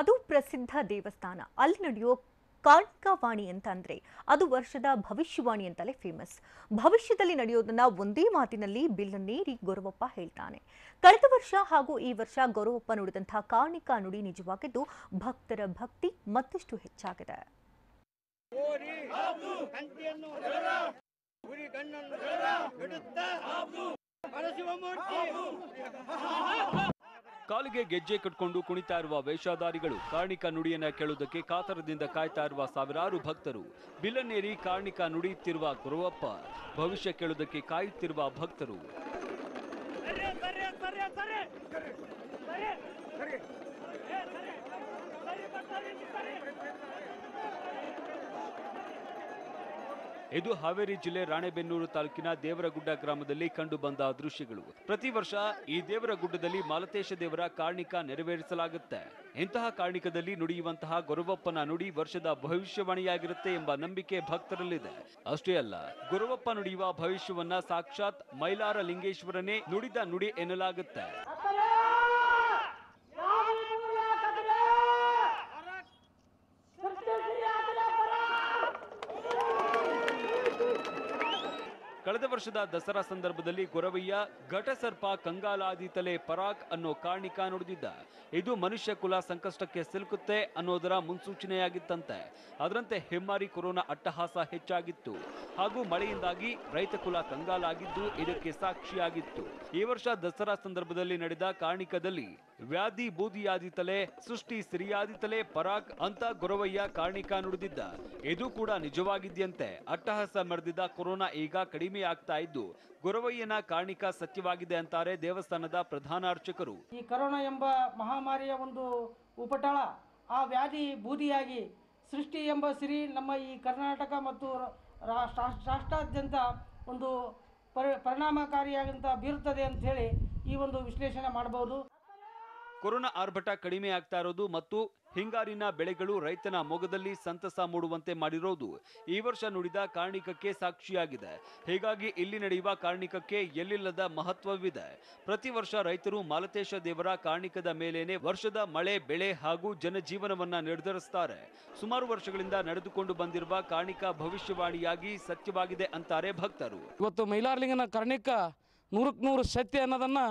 ಅದು ಪ್ರಸಿದ್ಧ ದೇವಸ್ಥಾನ. ಅಲ್ಲಿ ನಡೆಯೋ ಕಾಣಿಕವಾಣಿ ಅಂತಂದ್ರೆ ಅದು ವರ್ಷದ ಭವಿಷ್ಯವಾಣಿ ಅಂತಲೇ ಫೇಮಸ್. ಭವಿಷ್ಯದಲ್ಲಿ ನಡೆಯೋದನ್ನ ಒಂದೇ ಮಾತಿನಲ್ಲಿ ಬಿಲ್ಲನೇರಿ ಗೊರವಪ್ಪ ಹೇಳ್ತಾನೆ. ಕಳೆದ ವರ್ಷ ಹಾಗೂ ಈ ವರ್ಷ ಗೊರವಪ್ಪ ನುಡಿದಂತಹ ಕಾಣಿಕ ನುಡಿ ನಿಜವಾಗಿದ್ದು ಭಕ್ತರ ಭಕ್ತಿ ಮತ್ತಷ್ಟು ಹೆಚ್ಚಾಗಿದೆ. ಕಾಲಿಗೆ ಗೆಜ್ಜೆ ಕಟ್ಕೊಂಡು ಕುಣಿತಾ ಇರುವ ವೇಷಧಾರಿಗಳು ಕಾರ್ಣಿಕ ನುಡಿಯನ್ನು ಕೇಳುವುದಕ್ಕೆ ಕಾತರದಿಂದ ಕಾಯ್ತಾ ಇರುವ ಸಾವಿರಾರು ಭಕ್ತರು, ಬಿಲ್ಲನೇರಿ ಕಾರ್ಣಿಕ ನುಡಿಯುತ್ತಿರುವ ಗೊರವಪ್ಪ, ಭವಿಷ್ಯ ಕೇಳುವುದಕ್ಕೆ ಕಾಯುತ್ತಿರುವ ಭಕ್ತರು. ಇದು ಹಾವೇರಿ ಜಿಲ್ಲೆ ರಾಣೆಬೆನ್ನೂರು ತಾಲೂಕಿನ ದೇವರಗುಡ್ಡ ಗ್ರಾಮದಲ್ಲಿ ಕಂಡುಬಂದ ದೃಶ್ಯಗಳು. ಪ್ರತಿ ವರ್ಷ ಈ ದೇವರಗುಡ್ಡದಲ್ಲಿ ಮಾಲತೇಶ ದೇವರ ಕಾರ್ಣಿಕ ನೆರವೇರಿಸಲಾಗುತ್ತೆ. ಇಂತಹ ಕಾರ್ಣಿಕದಲ್ಲಿ ನುಡಿಯುವಂತಹ ಗೊರವಪ್ಪನ ನುಡಿ ವರ್ಷದ ಭವಿಷ್ಯವಾಣಿಯಾಗಿರುತ್ತೆ ಎಂಬ ನಂಬಿಕೆ ಭಕ್ತರಲ್ಲಿದೆ. ಅಷ್ಟೇ ಅಲ್ಲ, ಗೊರವಪ್ಪ ನುಡಿಯುವ ಭವಿಷ್ಯವನ್ನ ಸಾಕ್ಷಾತ್ ಮೈಲಾರ ಲಿಂಗೇಶ್ವರನೇ ನುಡಿದ ನುಡಿ ಎನ್ನಲಾಗುತ್ತೆ. ಕಳೆದ ವರ್ಷದ ದಸರಾ ಸಂದರ್ಭದಲ್ಲಿ ಗೊರವಯ್ಯ ಘಟಸರ್ಪ ಕಂಗಾಲಾದಿ ತಲೆ ಪರಾಕ್ ಅನ್ನೋ ಕಾರ್ಣಿಕ ನುಡಿದಿದ್ದ. ಇದು ಮನುಷ್ಯ ಕುಲ ಸಂಕಷ್ಟಕ್ಕೆ ಸಿಲುಕುತ್ತೆ ಅನ್ನೋದರ ಮುನ್ಸೂಚನೆಯಾಗಿತ್ತಂತೆ. ಅದರಂತೆ ಹೆಮ್ಮಾರಿ ಕೊರೋನಾ ಅಟ್ಟಹಾಸ ಹೆಚ್ಚಾಗಿತ್ತು ಹಾಗೂ ಮಳೆಯಿಂದಾಗಿ ರೈತ ಕುಲ ಕಂಗಾಲಾಗಿದ್ದು ಇದಕ್ಕೆ ಸಾಕ್ಷಿಯಾಗಿತ್ತು. ಈ ವರ್ಷ ದಸರಾ ಸಂದರ್ಭದಲ್ಲಿ ನಡೆದ ಕಾರ್ಣಿಕದಲ್ಲಿ ವ್ಯಾಧಿ ಬೂದಿಯಾದಿ ತಲೆ, ಸೃಷ್ಟಿ ಸಿರಿಯಾದಿ ತಲೆ ಪರಾಕ್ ಅಂತ ಗೊರವಯ್ಯ ಕಾರ್ಣಿಕ ನುಡಿದಿದ್ದ. ಇದು ಕೂಡ ನಿಜವಾಗಿದ್ಯಂತೆ. ಅಟ್ಟಹಾಸ ಮೆರೆದಿದ್ದ ಕೊರೋನಾ ಈಗ ಕಡಿಮೆ ಆಗ್ತಾ ಇದ್ದು ಗೊರವಯ್ಯನ ಕಾರ್ಣಿಕ ಸತ್ಯವಾಗಿದೆ ಅಂತಾರೆ ದೇವಸ್ಥಾನದ ಪ್ರಧಾನ ಅರ್ಚಕರು. ಈ ಕೊರೋನಾ ಎಂಬ ಮಹಾಮಾರಿಯ ಒಂದು ಉಪಟಳ, ಆ ವ್ಯಾಧಿ ಬೂದಿಯಾಗಿ ಸೃಷ್ಟಿ ಎಂಬ ಸಿರಿ ನಮ್ಮ ಈ ಕರ್ನಾಟಕ ಮತ್ತು ರಾಷ್ಟ್ರಾದ್ಯಂತ ಒಂದು ಪರಿಣಾಮಕಾರಿಯಾಗಿಂತ ಬೀರುತ್ತದೆ ಅಂತ ಹೇಳಿ ಈ ಒಂದು ವಿಶ್ಲೇಷಣೆ ಮಾಡಬಹುದು. ಕೊರೋನಾ ಆರ್ಭಟ ಕಡಿಮೆ ಆಗ್ತಾ ಇರೋದು ಮತ್ತು ಹಿಂಗಾರಿನ ಬೆಳೆಗಳು ರೈತನ ಮೊಗದಲ್ಲಿ ಸಂತಸ ಮೂಡುವಂತೆ ಮಾಡಿರೋದು ಈ ವರ್ಷ ನುಡಿದ ಕಾರ್ಣಿಕಕ್ಕೆ ಸಾಕ್ಷಿಯಾಗಿದೆ. ಹೀಗಾಗಿ ಇಲ್ಲಿ ನಡೆಯುವ ಕಾರ್ಣಿಕಕ್ಕೆ ಎಲ್ಲಿಲ್ಲದ ಮಹತ್ವವಿದೆ. ಪ್ರತಿ ವರ್ಷ ರೈತರು ಮಾಲತೇಶ ದೇವರ ಕಾರ್ಣಿಕದ ಮೇಲೇನೆ ವರ್ಷದ ಮಳೆ, ಬೆಳೆ ಹಾಗೂ ಜನಜೀವನವನ್ನ ನಿರ್ಧರಿಸ್ತಾರೆ. ಸುಮಾರು ವರ್ಷಗಳಿಂದ ನಡೆದುಕೊಂಡು ಬಂದಿರುವ ಕಾರ್ಣಿಕ ಭವಿಷ್ಯವಾಣಿಯಾಗಿ ಸತ್ಯವಾಗಿದೆ ಅಂತಾರೆ ಭಕ್ತರು. ಇವತ್ತು ಮೈಲಾರಲಿಂಗನ ಕಾರ್ಣಿಕ 100ಕ್ಕೆ 100 ಸತ್ಯ ಅನ್ನೋದನ್ನ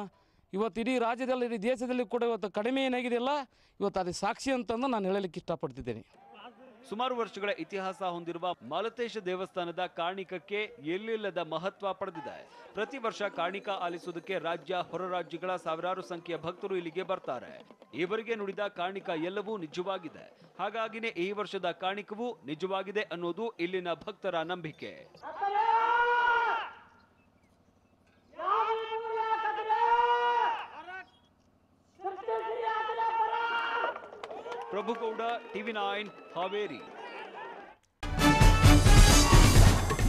ಇವತ್ತು ಇಡೀ ರಾಜ್ಯದಲ್ಲಿ, ಇಡೀ ದೇಶದಲ್ಲಿ ಕೂಡ ಇವತ್ತು ಕಡಿಮೆ ಏನಾಗಿದೆಯಲ್ಲ, ಇವತ್ತು ಅದು ಸಾಕ್ಷಿ ಅಂತಂದು ನಾನು ಹೇಳಲಿಕ್ಕೆ ಇಷ್ಟಪಡ್ತಿದ್ದೇನೆ. ಸುಮಾರು ವರ್ಷಗಳ ಇತಿಹಾಸ ಹೊಂದಿರುವ ಮಾಲತೇಶ ದೇವಸ್ಥಾನದ ಕಾರ್ಣಿಕಕ್ಕೆ ಎಲ್ಲಿಲ್ಲದ ಮಹತ್ವ ಪಡೆದಿದೆ. ಪ್ರತಿ ವರ್ಷ ಕಾರ್ಣಿಕ ಆಲಿಸುವುದಕ್ಕೆ ರಾಜ್ಯ, ಹೊರ ರಾಜ್ಯಗಳ ಸಾವಿರಾರು ಸಂಖ್ಯೆಯ ಭಕ್ತರು ಇಲ್ಲಿಗೆ ಬರ್ತಾರೆ. ಇವರಿಗೆ ನುಡಿದ ಕಾರ್ಣಿಕ ಎಲ್ಲವೂ ನಿಜವಾಗಿದೆ. ಹಾಗಾಗಿನೇ ಈ ವರ್ಷದ ಕಾರ್ಣಿಕವೂ ನಿಜವಾಗಿದೆ ಅನ್ನೋದು ಇಲ್ಲಿನ ಭಕ್ತರ ನಂಬಿಕೆ. ಪ್ರಭುಗೌಡ, ಟಿವಿ9 ಹಾವೇರಿ.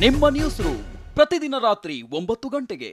ನಿಮ್ಮ ನ್ಯೂಸ್ ರೂಮ್ ಪ್ರತಿದಿನ ರಾತ್ರಿ 9 ಗಂಟೆಗೆ.